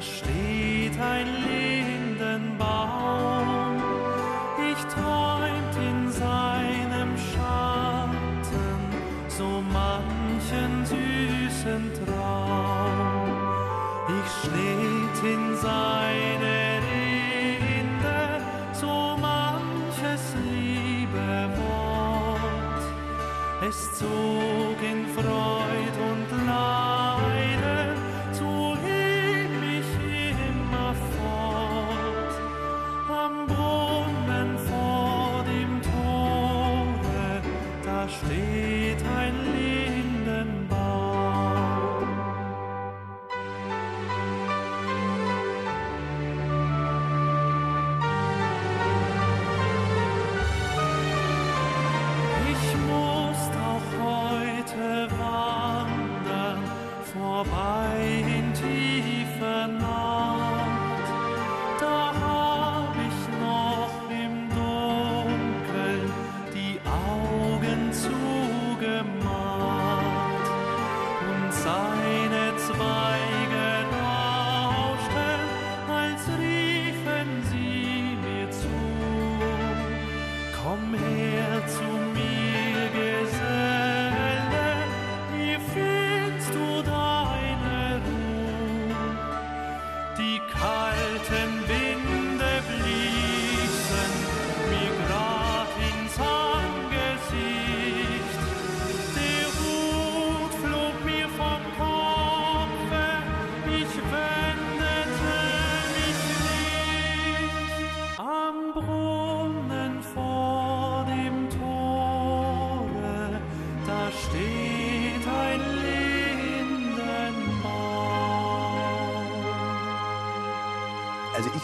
Da steht ein Lindenbaum, ich träumt in seinem Schatten so manchen süßen Traum. Ich schnitt in seine Rinde so manches liebe Wort. Es zog in Freud und Leiden zu ihm mich immer fort. Am Brunnen vor dem Tore, da steht ein Lindenbaum. Vorbei in tiefer Nacht, da hab ich noch im Dunkeln die Augen zugemacht und seine Zweige rauschten, als riefen sie mir zu. Komm her zu mir, Geselle, hier findest du deine Ruhe. Die kalten Winde bliesen mir grad ins Angesicht. Der Hut flog mir vom Kopfe, ich wendete mich nicht. Am Brunnen vor dem Tore, da steht ein Lindenbaum. Also ich